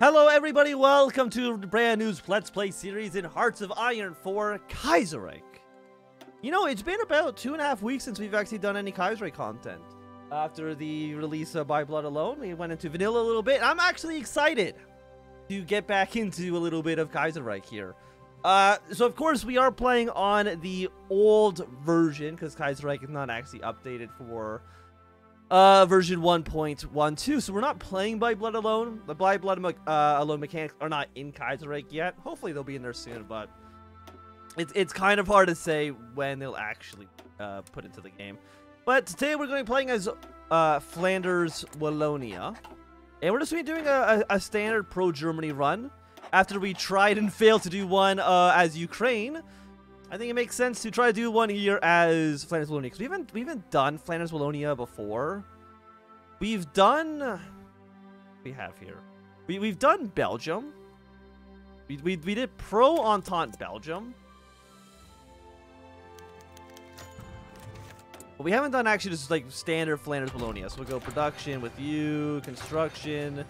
Hello everybody, welcome to the brand new Let's Play series in Hearts of Iron 4 Kaiserreich. You know, it's been about 2.5 weeks since we've actually done any Kaiserreich content. After the release of By Blood Alone, we went into vanilla a little bit. I'm actually excited to get back into a little bit of Kaiserreich here. So of course we are playing on the old version, because Kaiserreich is not actually updated for version 1.12, so we're not playing By Blood Alone. The By Blood Alone mechanics are not in Kaiserreich yet. Hopefully they'll be in there soon, but it's kind of hard to say when they'll actually put into the game. But today we're going to be playing as Flanders Wallonia, and we're just going to be doing a standard pro-Germany run. After we tried and failed to do one as Ukraine, I think it makes sense to try to do one here as Flanders Wallonia, because we haven't done Flanders Wallonia before. We've done... we have here. We've done Belgium. We did pro-Entente Belgium. But we haven't done actually just like standard Flanders Wallonia. So we'll go production with you, construction.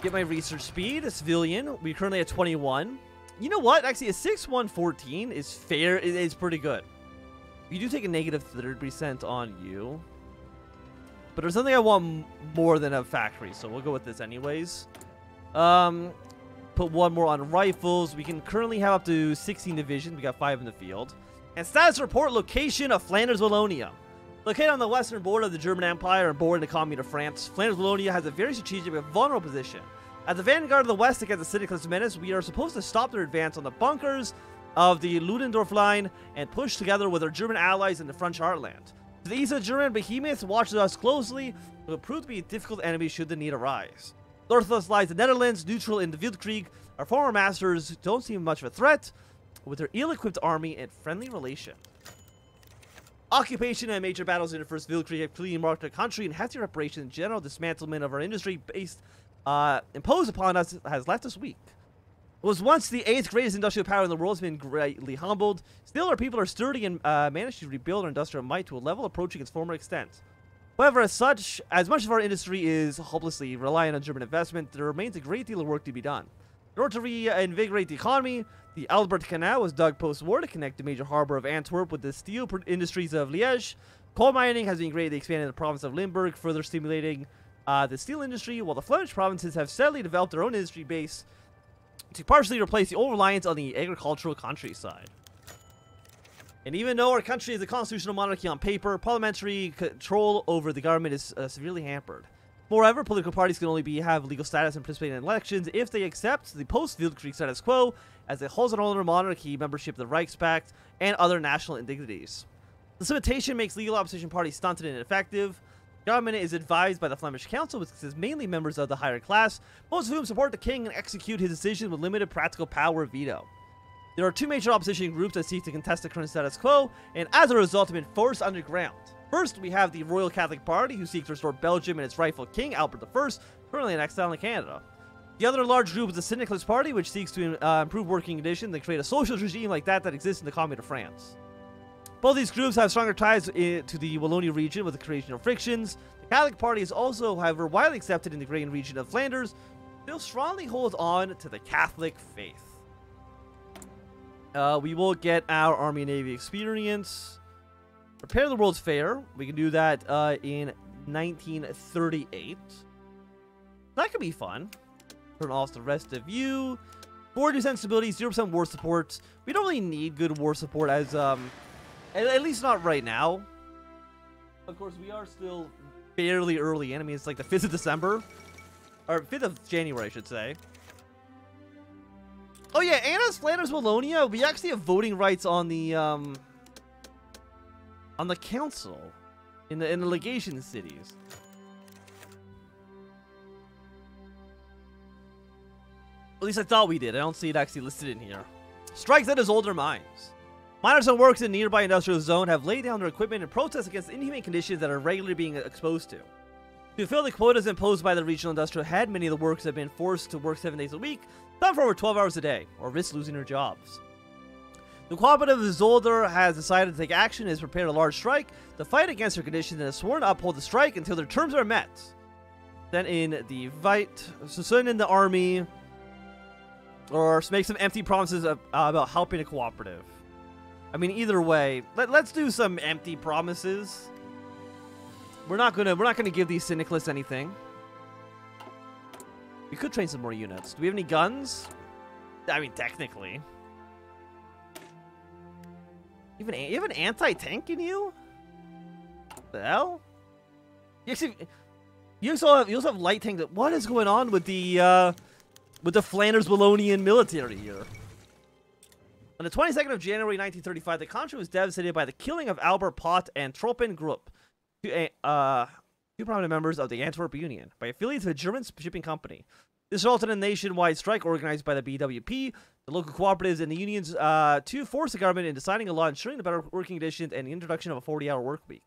Get my research speed, a civilian. We're currently at 21. You know what? Actually, a 6-1-14 is fair. It is pretty good. You do take a negative 30% on you. But there's something I want more than a factory, so we'll go with this anyways. Put one more on rifles. We can currently have up to 16 divisions. We got 5 in the field. And status report location of Flanders Wallonia. Located on the western border of the German Empire and bordering the Commune of France, Flanders Wallonia has a very strategic but vulnerable position. At the vanguard of the West against the Syndicalist menace, we are supposed to stop their advance on the bunkers of the Ludendorff Line and push together with our German allies in the French heartland. To the east of German behemoths watches us closely, will prove to be a difficult enemy should the need arise. North of us lies the Netherlands, neutral in the Wildkrieg. Our former masters don't seem much of a threat with their ill-equipped army and friendly relation. Occupation and major battles in the First Wildkrieg have clearly marked our country, and hefty reparations and general dismantlement of our industry based imposed upon us has left us weak. It was once the 8th greatest industrial power in the world, has been greatly humbled. Still, our people are sturdy and managed to rebuild our industrial might to a level approaching its former extent. However, as much of our industry is hopelessly reliant on German investment, there remains a great deal of work to be done. In order to reinvigorate the economy, the Albert Canal was dug post-war to connect the major harbor of Antwerp with the steel industries of Liege. Coal mining has been greatly expanded in the province of Limburg, further stimulating the steel industry, while the Flemish provinces have steadily developed their own industry base to partially replace the old reliance on the agricultural countryside. And even though our country is a constitutional monarchy on paper, parliamentary control over the government is severely hampered. Moreover, political parties can only have legal status and participate in elections if they accept the post-Wildkrieg status quo as it holds an older monarchy, membership of the Reichspakt, and other national indignities. This limitation makes legal opposition parties stunted and ineffective. Government is advised by the Flemish Council, which consists mainly members of the higher class, most of whom support the king and execute his decisions with limited practical power of veto. There are two major opposition groups that seek to contest the current status quo, and as a result have been forced underground. First, we have the Royal Catholic Party, who seeks to restore Belgium and its rightful king, Albert I, currently in exile in Canada. The other large group is the Syndicalist Party, which seeks to improve working conditions and create a socialist regime like that exists in the Commune of France. Both these groups have stronger ties to the Wallonia region with the creation of frictions. The Catholic Party is also, however, widely accepted in the Ukrainian region of Flanders, still strongly holds on to the Catholic faith. We will get our Army and Navy experience. Repair the World's Fair. We can do that in 1938. That could be fun. Turn off the rest of you. 40% stability, 0% war support. We don't really need good war support as... At least not right now. Of course, we are still fairly early in. I mean, it's like the 5th of December. Or 5th of January, I should say. Oh, yeah. Anna's Flanders Wallonia. We actually have voting rights on the council. In the legation cities. At least I thought we did. I don't see it actually listed in here. Strikes at his older mines. Miners and workers in the nearby industrial zone have laid down their equipment in protest against inhumane conditions that are regularly being exposed to. To fulfill the quotas imposed by the regional industrial head, many of the workers have been forced to work 7 days a week, some for over 12 hours a day, or risk losing their jobs. The cooperative Zolder has decided to take action and has prepared a large strike to fight against their conditions and has sworn to uphold the strike until their terms are met. Then in the Vite, soon in the army, or make some empty promises about helping a cooperative. I mean, either way, let's do some empty promises. We're not gonna give these syndicalists anything. We could train some more units. Do we have any guns? I mean, technically. Even you have an anti-tank in you? The hell? You also have light tanks. What is going on with the Flanders Wallonian military here? On the 22nd of January 1935, the country was devastated by the killing of Albert Pott and Tropen Group, two prominent members of the Antwerp Union, by affiliates of a German shipping company. This resulted in a nationwide strike organized by the BWP, the local cooperatives, and the unions to force the government in deciding a law ensuring the better working conditions and the introduction of a 40-hour work week.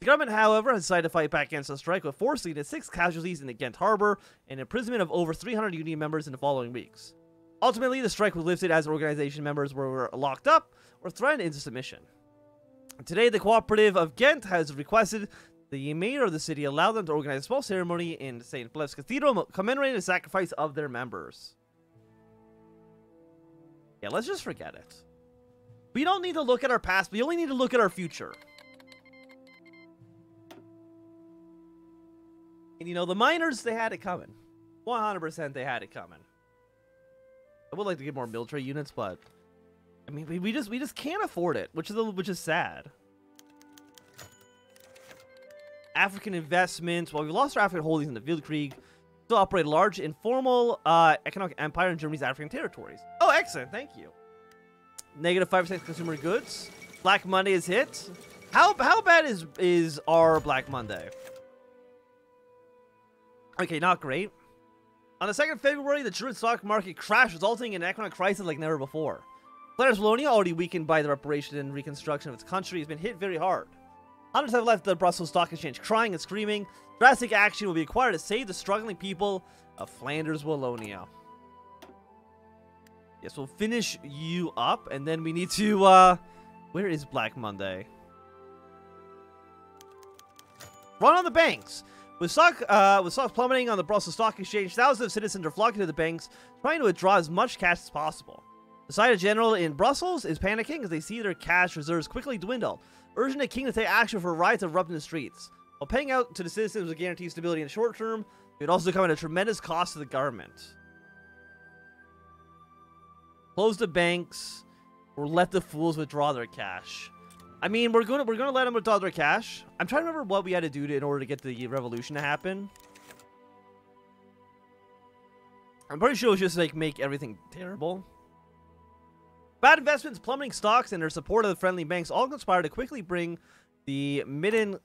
The government, however, has decided to fight back against the strike with force leading to 6 casualties in the Ghent Harbor and imprisonment of over 300 union members in the following weeks. Ultimately, the strike was lifted as organization members were locked up or threatened into submission. Today, the cooperative of Ghent has requested the mayor of the city allow them to organize a small ceremony in St. Blev's Cathedral commemorating the sacrifice of their members. Yeah, let's just forget it. We don't need to look at our past, we only need to look at our future. And you know, the miners, they had it coming. 100% they had it coming. I would like to get more military units, but I mean, we just can't afford it, which is sad. African investments. While we lost our African holdings in the Wildkrieg, still operate a large informal economic empire in Germany's African territories. Oh, excellent! Thank you. Negative 5% consumer goods. Black Monday is hit. How bad is our Black Monday? Okay, not great. On the 2nd of February, the German stock market crashed, resulting in an economic crisis like never before. Flanders Wallonia, already weakened by the reparation and reconstruction of its country, has been hit very hard. Hundreds have left the Brussels Stock Exchange crying and screaming. Drastic action will be required to save the struggling people of Flanders Wallonia. Yes, we'll finish you up, and then we need to, where is Black Monday? Run on the banks! With stocks plummeting on the Brussels Stock Exchange, thousands of citizens are flocking to the banks, trying to withdraw as much cash as possible. The Society General in Brussels is panicking as they see their cash reserves quickly dwindle, urging the king to take action for riots erupting in the streets. While paying out to the citizens would guarantee stability in the short term, it would also come at a tremendous cost to the government. Close the banks, or let the fools withdraw their cash. I mean, we're gonna let them withdraw their cash. I'm trying to remember what we had to do in order to get the revolution to happen. I'm pretty sure it was just like make everything terrible. Bad investments, plummeting stocks, and their support of the friendly banks all conspire to quickly bring the Midden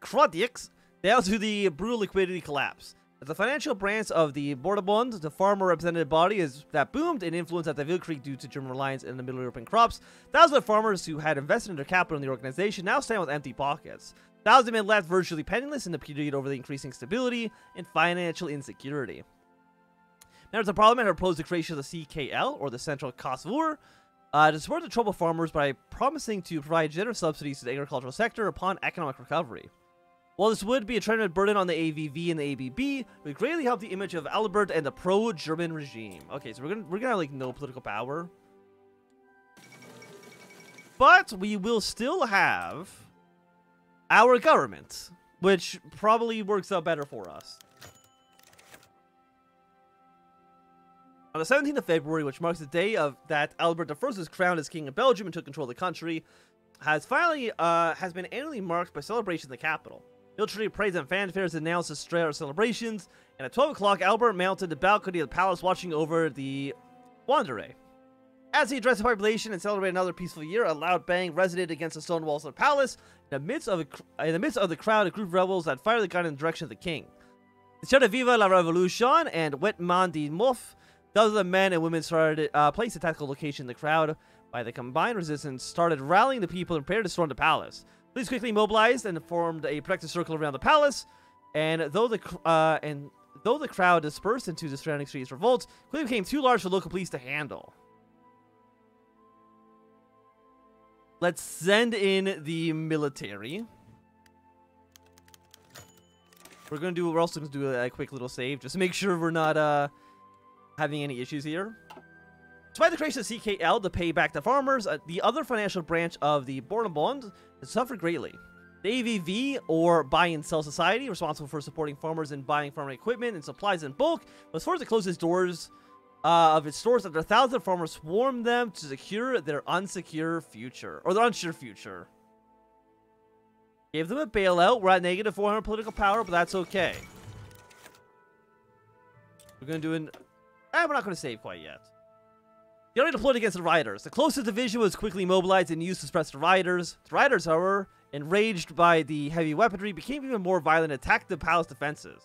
Krediet's down to the brutal liquidity collapse. As the financial branch of the Boerenbond, the farmer representative body is that boomed in influence at the Wildkrieg due to German reliance in the Middle European crops. Thousands of farmers who had invested their capital in the organization now stand with empty pockets. Thousands of men left virtually penniless in the period over the increasing stability and financial insecurity. Members of Parliament have proposed the creation of the CKL, or the Central Cost of War, to support the troubled farmers by promising to provide generous subsidies to the agricultural sector upon economic recovery. While this would be a tremendous burden on the AVV and the ABB, it would greatly help the image of Albert and the pro-German regime. Okay, so we're gonna have like no political power, but we will still have our government, which probably works out better for us. On the 17th of February, which marks the day of that Albert I was crowned as king of Belgium and took control of the country, has been annually marked by celebrations in the capital. Military parades and fanfares announced the stray celebrations, and at 12 o'clock, Albert mounted the balcony of the palace watching over the Wanderer. As he addressed the population and celebrated another peaceful year, a loud bang resonated against the stone walls of the palace. In the midst of the crowd, a group of rebels that fired the gun in the direction of the king. They shouted Viva la Revolution and Wet Man de Mof. Dozens of men and women started placed a tactical location in the crowd. By the combined resistance, started rallying the people and prepared to storm the palace. Police quickly mobilized and formed a protective circle around the palace. And though the crowd dispersed into the surrounding streets, revolts quickly became too large for local police to handle. Let's send in the military. We're also going to do a quick little save, just to make sure we're not having any issues here. Despite the creation of CKL to pay back the farmers, the other financial branch of the Boerenbond has suffered greatly. The AVV, or Buy and Sell Society, responsible for supporting farmers and buying farming equipment and supplies in bulk, was forced to close its doors of its stores after thousands of farmers swarmed them to secure their unsure future. Gave them a bailout. We're at negative 400 political power, but that's okay. We're going to do an... we're not going to save quite yet. The army deployed against the rioters. The closest division was quickly mobilized and used to suppress the rioters. The rioters, however, enraged by the heavy weaponry, became even more violent and attacked the palace defenses.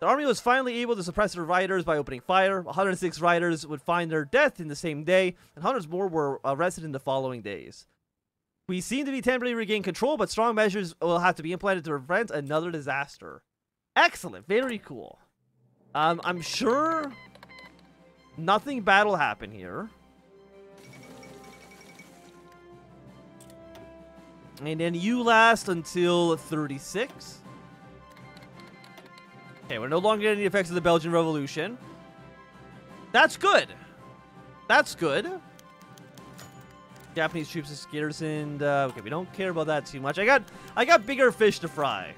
The army was finally able to suppress the rioters by opening fire. 106 rioters would find their death in the same day, and hundreds more were arrested in the following days. We seem to be temporarily regaining control, but strong measures will have to be implemented to prevent another disaster. Excellent. Very cool. I'm sure nothing bad will happen here. And then you last until 36. Okay, we're no longer getting the effects of the Belgian Revolution. That's good. That's good. Japanese troops is garrisoned. Okay, we don't care about that too much. I got bigger fish to fry.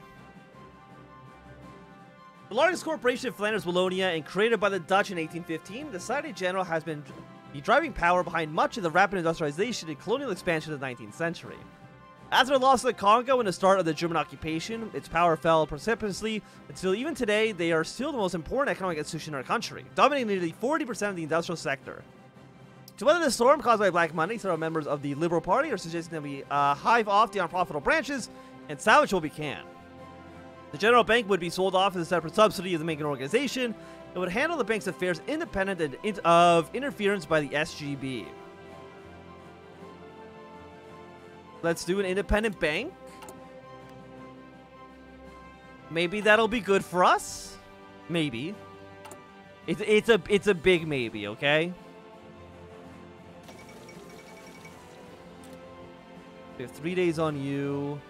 The largest corporation in Flanders Wallonia and created by the Dutch in 1815, the Society General has been the driving power behind much of the rapid industrialization and colonial expansion of the 19th century. After the loss of the Congo and the start of the German occupation, its power fell precipitously until even today they are still the most important economic institution in our country, dominating nearly 40% of the industrial sector. To weather the storm caused by black money, several members of the Liberal Party are suggesting that we hive off the unprofitable branches and salvage what we can. The General Bank would be sold off as a separate subsidiary of the main organization and would handle the bank's affairs independent of interference by the SGB. Let's do an independent bank. Maybe that'll be good for us. Maybe. It's a big maybe, okay? We have 3 days on you.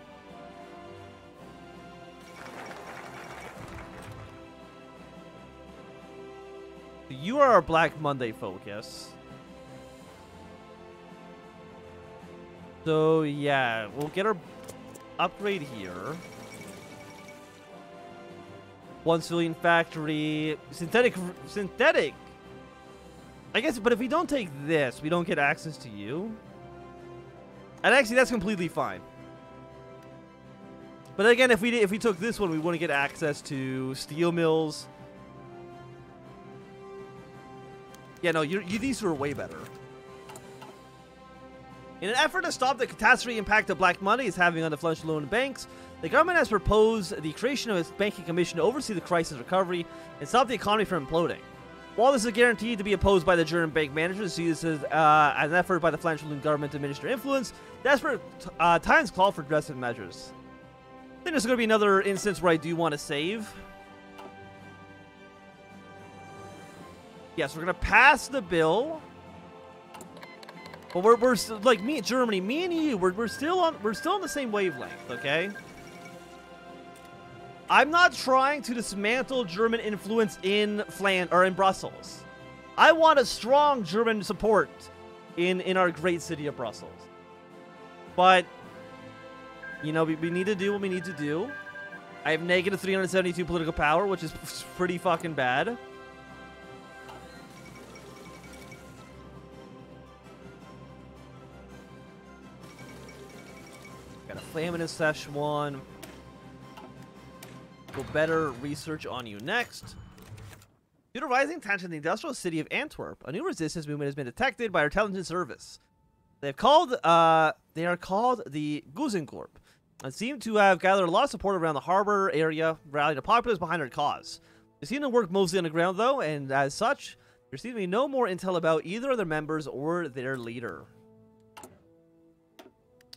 So you are our Black Monday focus. So, yeah, we'll get our upgrade here. One civilian factory. Synthetic! I guess, but if we don't take this, we don't get access to you. And actually, that's completely fine. But again, if we took this one, we wouldn't get access to steel mills. Yeah, no, these are way better. In an effort to stop the catastrophic impact that black money is having on the Flemish loan banks, the government has proposed the creation of its banking commission to oversee the crisis recovery and stop the economy from imploding. While this is guaranteed to be opposed by the German bank managers, see this as an effort by the Flemish loan government to administer influence, desperate times call for aggressive measures. I think there's going to be another instance where I do want to save. Yes, we're going to pass the bill. But we're like me, Germany, me and you. We're still on the same wavelength, okay? I'm not trying to dismantle German influence in Flanders or in Brussels. I want a strong German support in our great city of Brussels. But you know, we need to do what we need to do. I have negative 372 political power, which is pretty fucking bad. Famine in Szechuan. We'll better research on you next. Due to rising tension in the industrial city of Antwerp, a new resistance movement has been detected by our intelligence service. They are called the Geuzencorps, and seem to have gathered a lot of support around the harbor area, rallying the populace behind their cause. They seem to work mostly underground though, and as such, there seems to be no more intel about either of their members or their leader.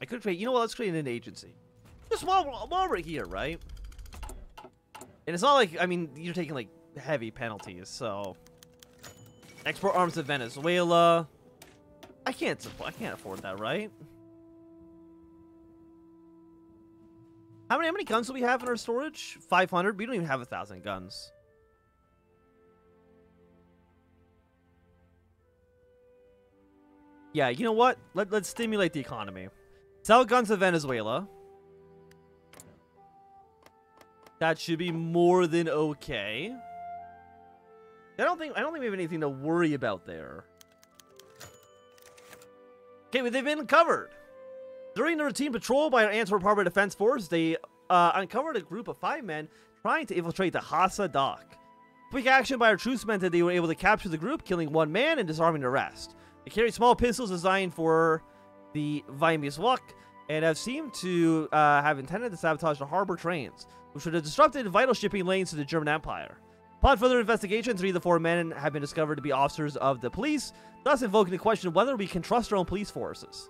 I could create, you know what, let's create an agency. Just while we're here, right? And it's not like, I mean, you're taking like heavy penalties, so. Export arms to Venezuela. I can't afford that, right? How many guns do we have in our storage? 500? We don't even have 1,000 guns. Yeah, you know what? Let's stimulate the economy. Sell guns to Venezuela. That should be more than okay. I don't think we have anything to worry about there. Okay, well, they've been covered. During their routine patrol by our Antwerp Harbor Defense Force, they uncovered a group of 5 men trying to infiltrate the Hassa dock. Quick action by our troops meant that they were able to capture the group, killing 1 man and disarming the rest. They carry small pistols designed for the Vimes Luck and have seemed to have intended to sabotage the harbor trains, which would have disrupted vital shipping lanes to the German Empire. Upon further investigation, 3 of the 4 men have been discovered to be officers of the police, thus invoking the question of whether we can trust our own police forces.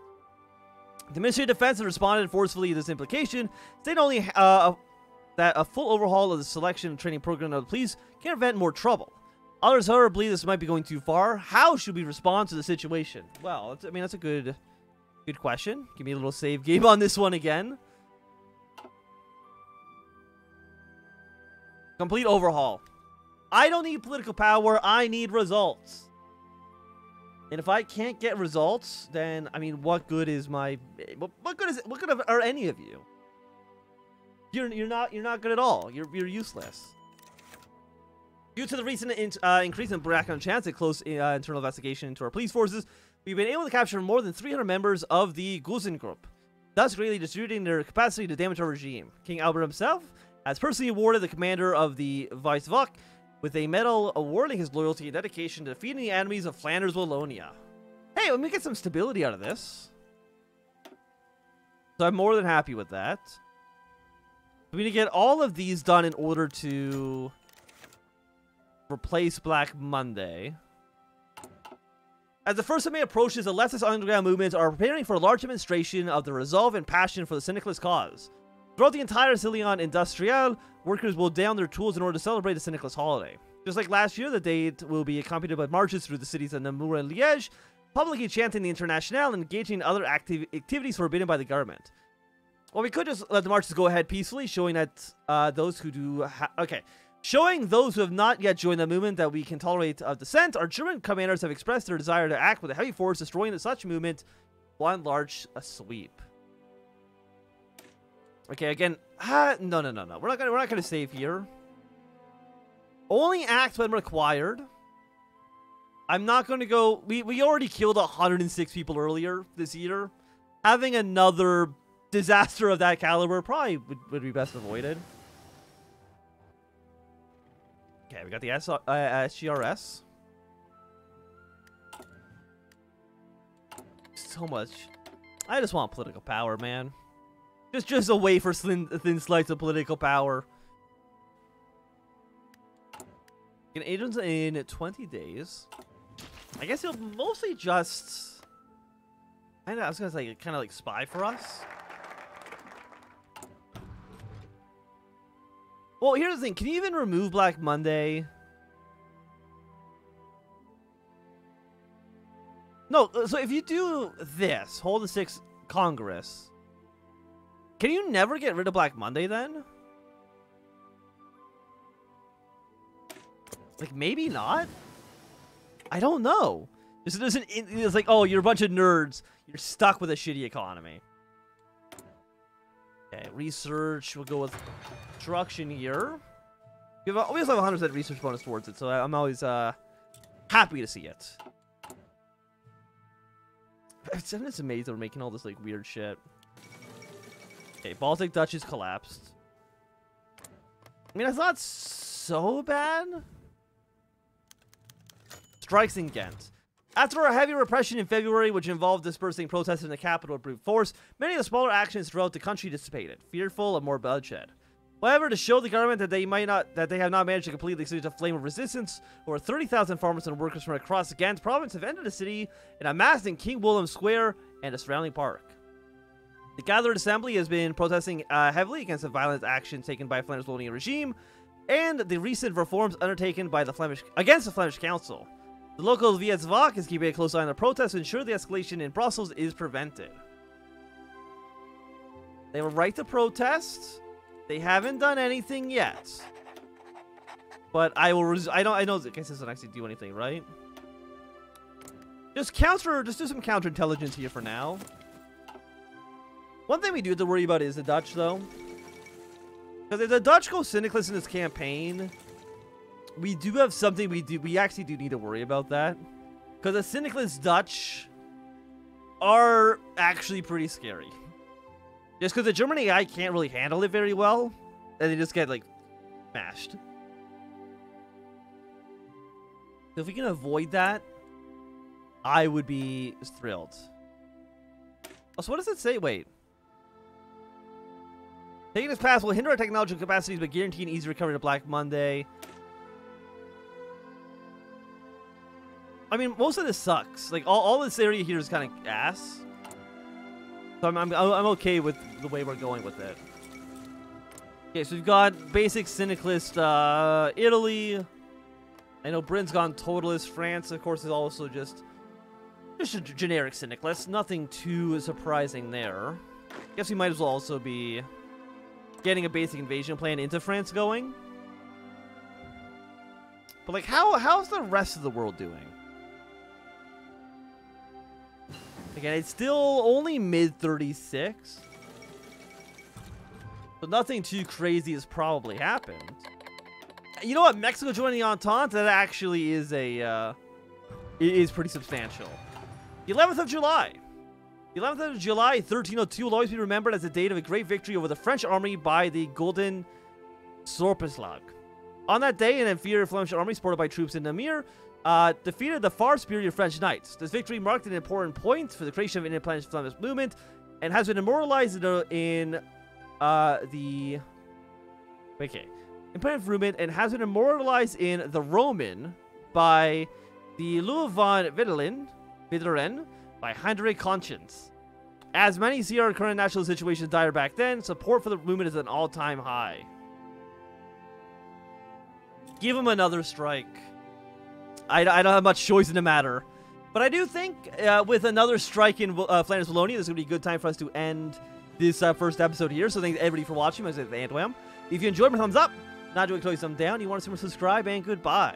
The Ministry of Defense has responded forcefully to this implication, stating only that a full overhaul of the selection and training program of the police can prevent more trouble. Others, however, believe this might be going too far. How should we respond to the situation? Well, that's, I mean, that's a good question. Give me a little save game on this one again. Complete overhaul. I don't need political power. I need results. And if I can't get results, then, I mean, what good is my... What good is it? What good are any of you? You're not good at all. You're useless. Due to the recent increase in background chance at close internal investigation into our police forces, we've been able to capture more than 300 members of the Geuzencorps group, thus greatly distributing their capacity to damage our regime. King Albert himself has personally awarded the commander of the Weiswach with a medal awarding his loyalty and dedication to defeating the enemies of Flanders Wallonia. Hey, let me get some stability out of this. So I'm more than happy with that. We need to get all of these done in order to... replace Black Monday. As the 1st of May approaches, the leftist underground movements are preparing for a large demonstration of the resolve and passion for the syndicalist cause. Throughout the entire Sillon Industrial, workers will down their tools in order to celebrate the syndicalist holiday. Just like last year, the date will be accompanied by marches through the cities of Namur and Liege, publicly chanting the Internationale and engaging in other activities forbidden by the government. Well, we could just let the marches go ahead peacefully, showing that those who do... Showing those who have not yet joined the movement that we can tolerate dissent, our German commanders have expressed their desire to act with a heavy force, destroying such movement one large sweep. Okay, again, no. We're not gonna save here. Only act when required. I'm not gonna go. We already killed 106 people earlier this year. Having another disaster of that caliber probably would be best avoided. Okay, we got the SGRS. So much. I just want political power, man. Just a way for thin slice of political power. An agent's in 20 days. I guess he'll mostly just... I know, I was gonna say, kind of like spy for us. Well, here's the thing. Can you even remove Black Monday? No, so if you do this, hold the 6th Congress, can you never get rid of Black Monday then? Like, maybe not? I don't know. It's like, oh, you're a bunch of nerds. You're stuck with a shitty economy. Okay, research. We'll go with construction here. We always have a 100% research bonus towards it, so I'm always happy to see it. I'm just amazed that we're making all this like weird shit. Okay, Baltic Duchies collapsed. I mean, that's not so bad. Strikes in Ghent. After a heavy repression in February, which involved dispersing protests in the capital with brute force, many of the smaller actions throughout the country dissipated, fearful of more bloodshed. However, to show the government that they have not managed to completely extinguish a flame of resistance, over 30,000 farmers and workers from across the Ghent province have entered the city and amassed in King Willem Square and the surrounding park. The gathered assembly has been protesting heavily against the violent actions taken by the Flanders Wallonia regime and the recent reforms undertaken by the Flemish Council. The local Weiswach is keeping a close eye on the protests to ensure the escalation in Brussels is prevented. They have a right to protest. They haven't done anything yet. But I will I know the case doesn't actually do anything, right? Just do some counterintelligence here for now. One thing we do have to worry about is the Dutch, though. Because if the Dutch go syndicalist in this campaign, we do have something we actually do need to worry about that. Because the syndicalist Dutch are actually pretty scary. Just because the German AI can't really handle it very well, and they just get, like, smashed. So if we can avoid that, I would be thrilled. Also, what does it say? Wait. Taking this pass will hinder our technological capacities, but guarantee an easy recovery to Black Monday. I mean, most of this sucks. Like, all this area here is kind of ass. So I'm okay with the way we're going with it. Okay, so we've got basic syndicalist Italy. I know Britain's gone totalist. France, of course, is also just a generic syndicalist. Nothing too surprising there. Guess we might as well also be getting a basic invasion plan into France going. But like, how's the rest of the world doing? Again, it's still only mid-36. So nothing too crazy has probably happened. You know what? Mexico joining the Entente, that actually is a, is pretty substantial. The 11th of July. The 11th of July, 1302, will always be remembered as the date of a great victory over the French army by the Golden Serpentslag. On that day, an inferior Flemish army, supported by troops in Namur, defeated the far superior French knights. This victory marked an important point for the creation of an independent Flemish movement and has been immortalized in the... Okay. Independent movement and has been immortalized in the Roman by the Louis van Videren by Hendrik Conscience. As many see our current national situation dire back then, support for the movement is at an all-time high. Give him another strike. I don't have much choice in the matter. But I do think with another strike in Flanders Wallonia, this is going to be a good time for us to end this first episode here. So thanks everybody for watching. My name is Antwam. If you enjoyed, my thumbs up. Not doing close, thumbs down. You want to see more, subscribe, and goodbye.